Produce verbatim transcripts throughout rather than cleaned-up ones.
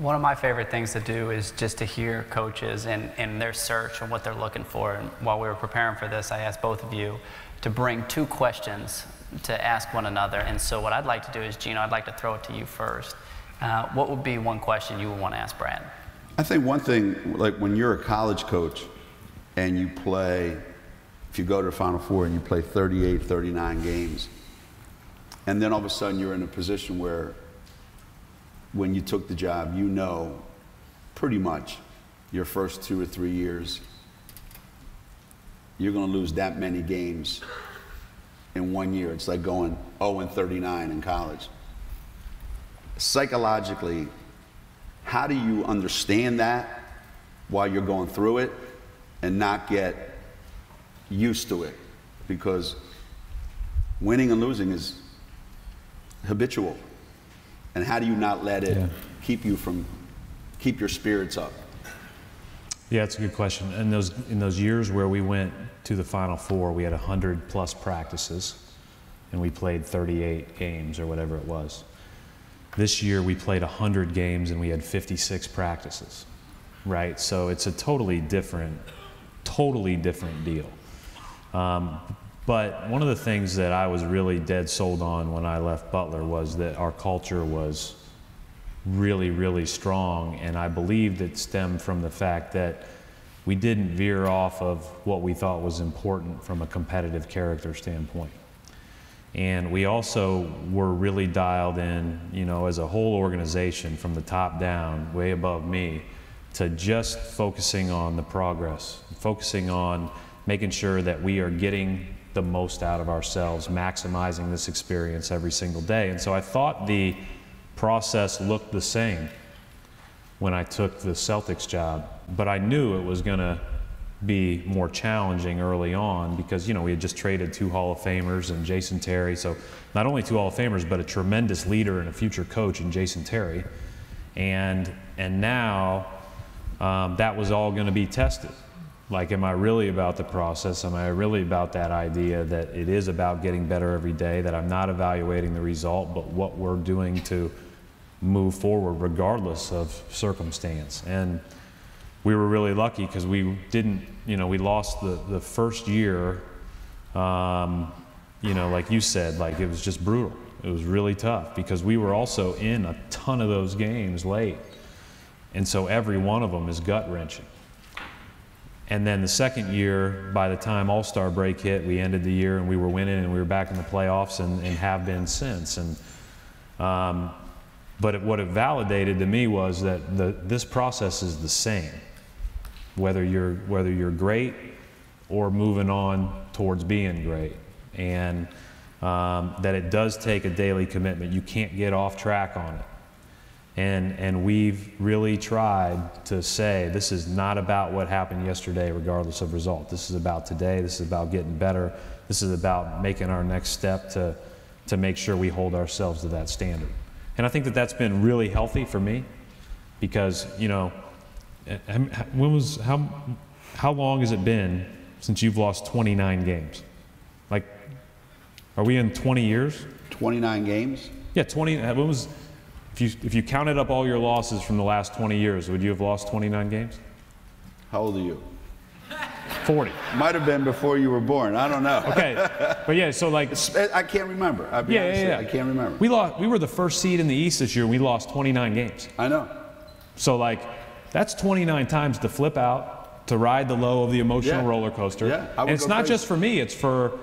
One of my favorite things to do is just to hear coaches and, and their search and what they're looking for. And while we were preparing for this, I asked both of you to bring two questions to ask one another. And so what I'd like to do is, Geno, I'd like to throw it to you first. Uh, what would be one question you would want to ask Brad? I think one thing, like when you're a college coach and you play, if you go to the Final Four and you play thirty-eight, thirty-nine games, and then all of a sudden you're in a position where when you took the job, you know pretty much your first two or three years, you're going to lose that many games in one year. It's like going oh and thirty-nine in college. Psychologically, how do you understand that while you're going through it and not get used to it? Because winning and losing is habitual. And how do you not let it yeah. keep you from, keep your spirits up? Yeah, that's a good question. In those, in those years where we went to the Final Four, we had one hundred plus practices, and we played thirty-eight games or whatever it was. This year we played one hundred games and we had fifty-six practices, right? So it's a totally different, totally different deal. Um, But one of the things that I was really dead sold on when I left Butler was that our culture was really, really strong, and I believed it stemmed from the fact that we didn't veer off of what we thought was important from a competitive character standpoint. And we also were really dialed in, you know, as a whole organization from the top down, way above me, to just focusing on the progress, focusing on making sure that we are getting the most out of ourselves, maximizing this experience every single day. And so I thought the process looked the same when I took the Celtics job, but I knew it was gonna be more challenging early on because, you know, we had just traded two Hall of Famers and Jason Terry, so not only two Hall of Famers, but a tremendous leader and a future coach in Jason Terry. And, and now um, that was all gonna be tested. Like, am I really about the process? Am I really about that idea that it is about getting better every day, that I'm not evaluating the result, but what we're doing to move forward regardless of circumstance? And we were really lucky because we didn't, you know, we lost the, the first year, um, you know, like you said, like it was just brutal. It was really tough because we were also in a ton of those games late. And so every one of them is gut-wrenching. And then the second year, by the time All-Star break hit, we ended the year and we were winning and we were back in the playoffs and, and have been since. And, um, but it, what it validated to me was that the, this process is the same, whether you're, whether you're great or moving on towards being great. And um, that it does take a daily commitment. You can't get off track on it. And, and we've really tried to say, this is not about what happened yesterday, regardless of result. This is about today. This is about getting better. This is about making our next step to, to make sure we hold ourselves to that standard. And I think that that's been really healthy for me because, you know, when was, how, how long has it been since you've lost twenty-nine games? Like, are we in twenty years? twenty-nine games? Yeah, twenty, when was, If you, if you counted up all your losses from the last twenty years, would you have lost twenty-nine games? How old are you? forty. Might have been before you were born. I don't know. Okay. But yeah, so like. It's, I can't remember. I'll be yeah, honest yeah, yeah. I can't remember. We, lost, we were the first seed in the East this year. We lost twenty-nine games. I know. So like, that's twenty-nine times to flip out, to ride the low of the emotional yeah. roller coaster. Yeah, I would and it's not crazy. Just for me. It's for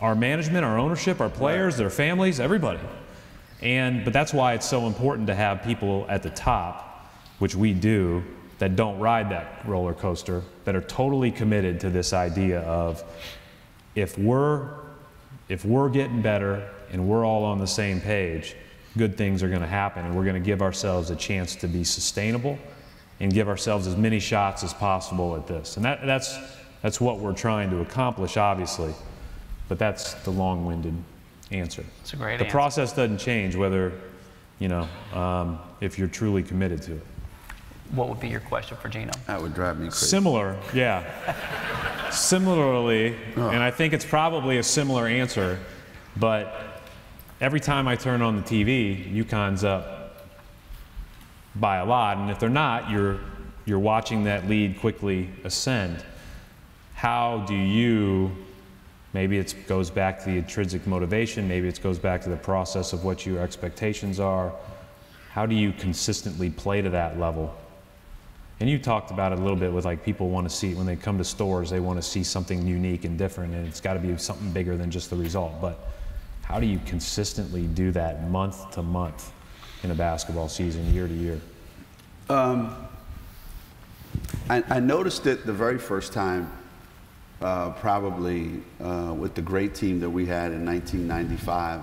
our management, our ownership, our players, right. their families, everybody. And, but that's why it's so important to have people at the top, which we do, that don't ride that roller coaster, that are totally committed to this idea of if we're, if we're getting better and we're all on the same page, good things are going to happen, and we're going to give ourselves a chance to be sustainable and give ourselves as many shots as possible at this. And that, that's, that's what we're trying to accomplish, obviously, but that's the long-winded answer. It's a great answer. The process doesn't change whether, you know, um, if you're truly committed to it. What would be your question for Geno? That would drive me crazy. Similar, yeah. Similarly, oh. and I think it's probably a similar answer, but every time I turn on the T V, UConn's up by a lot. And if they're not, you're, you're watching that lead quickly ascend. How do you, maybe it goes back to the intrinsic motivation, maybe it goes back to the process of what your expectations are. How do you consistently play to that level? And you talked about it a little bit with, like, people want to see, when they come to stores, they want to see something unique and different, and it's got to be something bigger than just the result. But how do you consistently do that month to month in a basketball season, year to year? Um, I, I noticed it the very first time, uh, probably uh, with the great team that we had in nineteen ninety-five,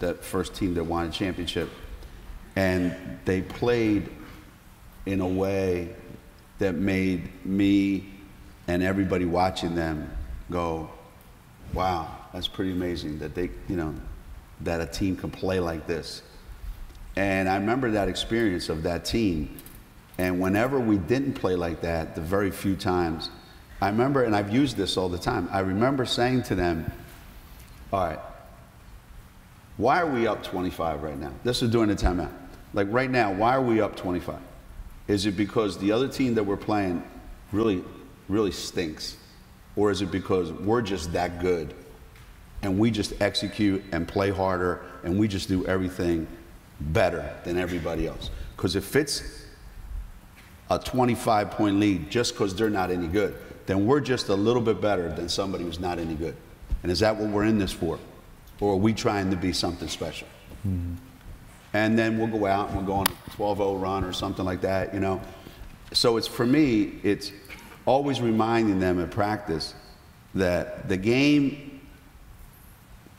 that first team that won a championship. And they played in a way that made me and everybody watching them go, wow, that's pretty amazing that they, you know, that a team can play like this. And I remember that experience of that team. And whenever we didn't play like that, the very few times, I remember, and I've used this all the time, I remember saying to them, all right, why are we up twenty-five right now? This is during the timeout. Like right now, why are we up twenty-five? Is it because the other team that we're playing really, really stinks? Or is it because we're just that good and we just execute and play harder and we just do everything better than everybody else? Because if it's a twenty-five point lead just because they're not any good, then we're just a little bit better than somebody who's not any good. And is that what we're in this for? Or are we trying to be something special? Mm-hmm. And then we'll go out and we'll go on a twelve oh run or something like that, you know. So it's, for me, it's always reminding them in practice that the game,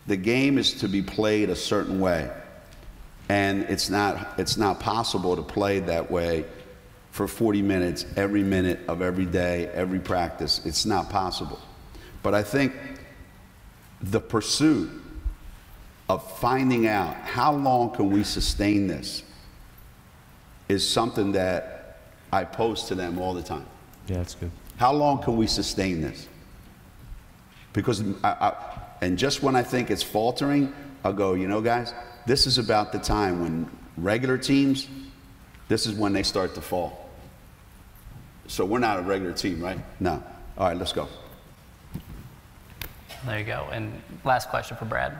the game is to be played a certain way. And it's not, it's not possible to play that way for forty minutes, every minute of every day, every practice. It's not possible. But I think the pursuit of finding out how long can we sustain this is something that I post to them all the time. Yeah, that's good. How long can we sustain this? Because, I, I, and just when I think it's faltering, I'll go, you know, guys, this is about the time when regular teams, this is when they start to fall. So we're not a regular team, right? No. All right, let's go. There you go. And last question for Brad.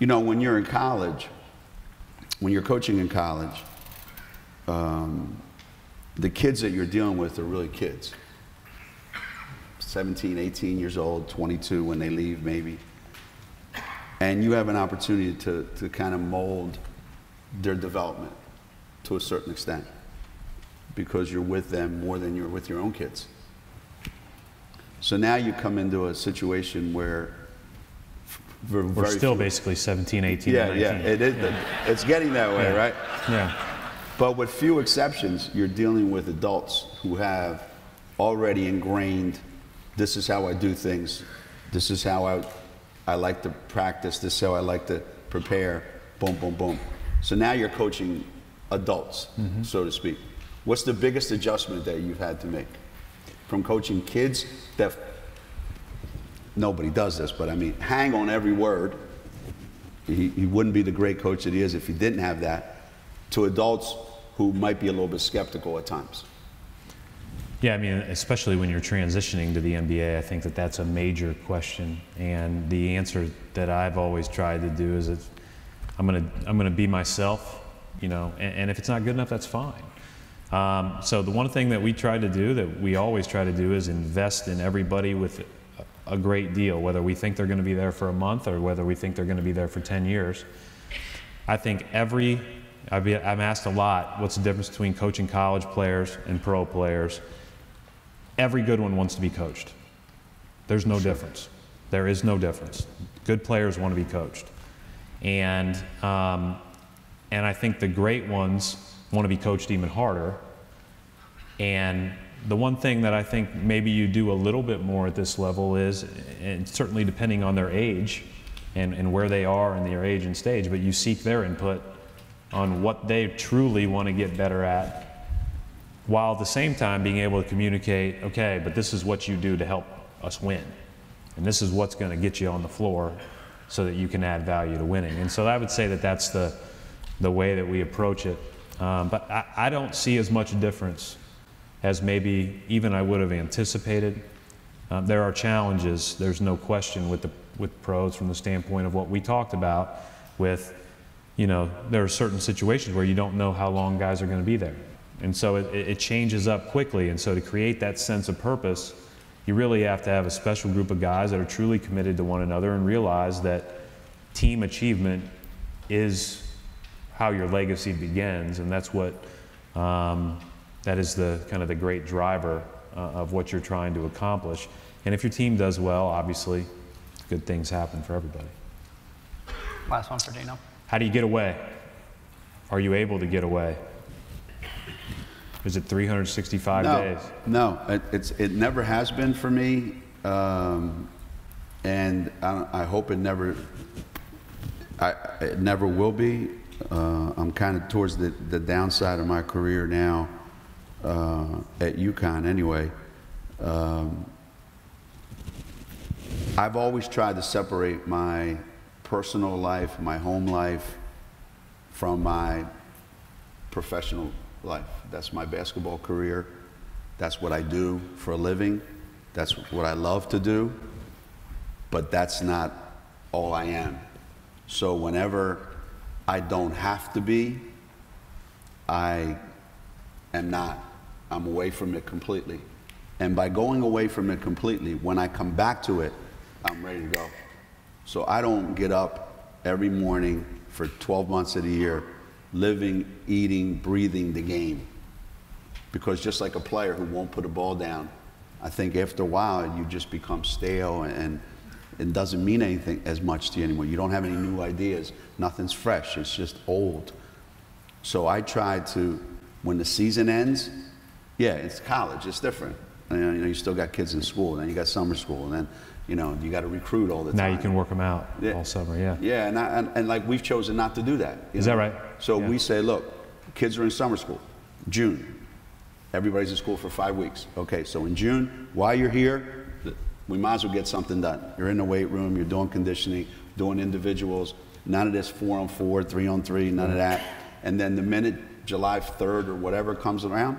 You know, when you're in college, when you're coaching in college, um, the kids that you're dealing with are really kids. seventeen, eighteen years old, twenty-two when they leave maybe. And you have an opportunity to, to kind of mold their development to a certain extent because you're with them more than you're with your own kids. So now you come into a situation where we're still few. basically seventeen, eighteen, yeah, nineteen. Yeah, it is, yeah. It's getting that way, yeah. Right? Yeah. But with few exceptions, you're dealing with adults who have already ingrained, this is how I do things, this is how I, I like to practice, this is how I like to prepare, boom, boom, boom. So now you're coaching adults, mm-hmm. so to speak. What's the biggest adjustment that you've had to make? From coaching kids that nobody does this, but I mean, hang on every word. He, he wouldn't be the great coach that he is if he didn't have that, to adults who might be a little bit skeptical at times. Yeah, I mean, especially when you're transitioning to the N B A, I think that that's a major question. And the answer that I've always tried to do is it's, I'm gonna, I'm gonna be myself, you know, and, and if it's not good enough, that's fine. Um, so the one thing that we try to do, that we always try to do, is invest in everybody with a great deal, whether we think they're going to be there for a month or whether we think they're going to be there for ten years. I think every, I've been, I'm asked a lot, what's the difference between coaching college players and pro players? Every good one wants to be coached. There's no difference. There is no difference. Good players want to be coached. And, um, and I think the great ones want to be coached even harder. And the one thing that I think maybe you do a little bit more at this level is, and certainly depending on their age and, and where they are in their age and stage, but you seek their input on what they truly want to get better at, while at the same time being able to communicate, okay, but this is what you do to help us win. And this is what's going to get you on the floor so that you can add value to winning. And so I would say that that's the, the way that we approach it. Um, but I, I don't see as much difference as maybe even I would have anticipated. Um, there are challenges, there's no question, with the with pros from the standpoint of what we talked about with, you know, there are certain situations where you don't know how long guys are going to be there. And so it, it changes up quickly. And so to create that sense of purpose, you really have to have a special group of guys that are truly committed to one another and realize that team achievement is how your legacy begins. And that's what, um, that is the kind of the great driver uh, of what you're trying to accomplish. And if your team does well, obviously, good things happen for everybody. Last one for Geno. How do you get away? Are you able to get away? Is it three hundred sixty-five no, days? No, it, it's, it never has been for me. Um, and I, I hope it never, I, it never will be. Uh, I'm kind of towards the, the downside of my career now, uh, at UConn anyway. Um, I've always tried to separate my personal life, my home life, from my professional life. That's my basketball career. That's what I do for a living. That's what I love to do. But that's not all I am. So whenever I don't have to be, I am not. I'm away from it completely. And by going away from it completely, when I come back to it, I'm ready to go. So I don't get up every morning for twelve months of the year living, eating, breathing the game. Because just like a player who won't put a ball down, I think after a while you just become stale and it doesn't mean anything as much to you anymore. You don't have any new ideas. Nothing's fresh. It's just old. So I try to, when the season ends, yeah, it's college. It's different. You know, you still got kids in school, and then you got summer school, and then, you know, you got to recruit all the time. Now you can work them out yeah. all summer, yeah. Yeah, and, I, and, and like we've chosen not to do that. Is know? that right? So yeah. we say, look, kids are in summer school, June. Everybody's in school for five weeks. Okay, so in June, while you're here, we might as well get something done. You're in the weight room, you're doing conditioning, doing individuals, none of this four on four, three on three, none of that. And then the minute July third or whatever comes around,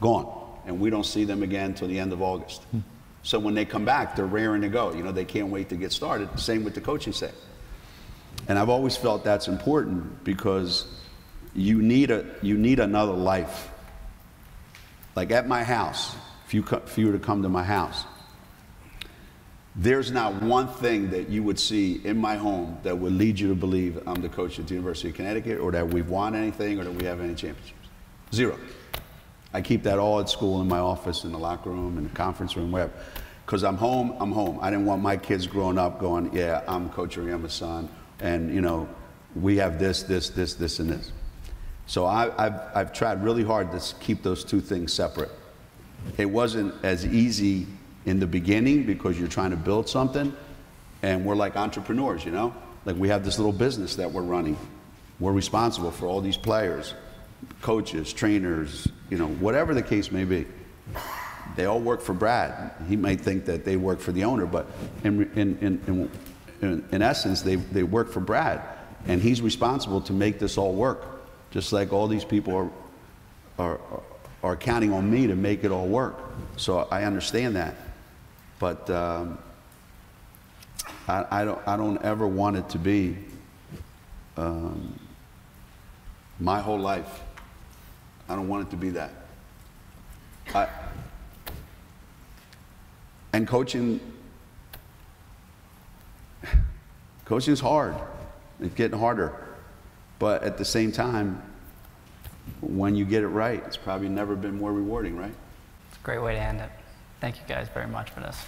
gone. And we don't see them again till the end of August. Hmm. So when they come back, they're raring to go. You know, they can't wait to get started. Same with the coaching set. And I've always felt that's important because you need a you need another life. Like at my house, if you if you were to come to my house, there's not one thing that you would see in my home that would lead you to believe I'm the coach at the University of Connecticut, or that we've won anything, or that we have any championships. Zero. I keep that all at school, in my office, in the locker room, in the conference room, wherever. Because I'm home, I'm home. I didn't want my kids growing up going, yeah, I'm Coach Auriemma's son, and, you know, we have this, this, this, this, and this. So I, I've, I've tried really hard to keep those two things separate. It wasn't as easy in the beginning because you're trying to build something, and we're like entrepreneurs, you know? Like we have this little business that we're running. We're responsible for all these players, coaches, trainers, you know, whatever the case may be. They all work for Brad. He might think that they work for the owner, but in, in, in, in, in essence, they, they work for Brad. And he's responsible to make this all work, just like all these people are, are, are counting on me to make it all work. So I understand that. But um, I, I, don't, I don't ever want it to be um, my whole life. I don't want it to be that. I, and coaching, coaching is hard. It's getting harder. But at the same time, when you get it right, it's probably never been more rewarding, right? It's a great way to end it. Thank you guys very much for this.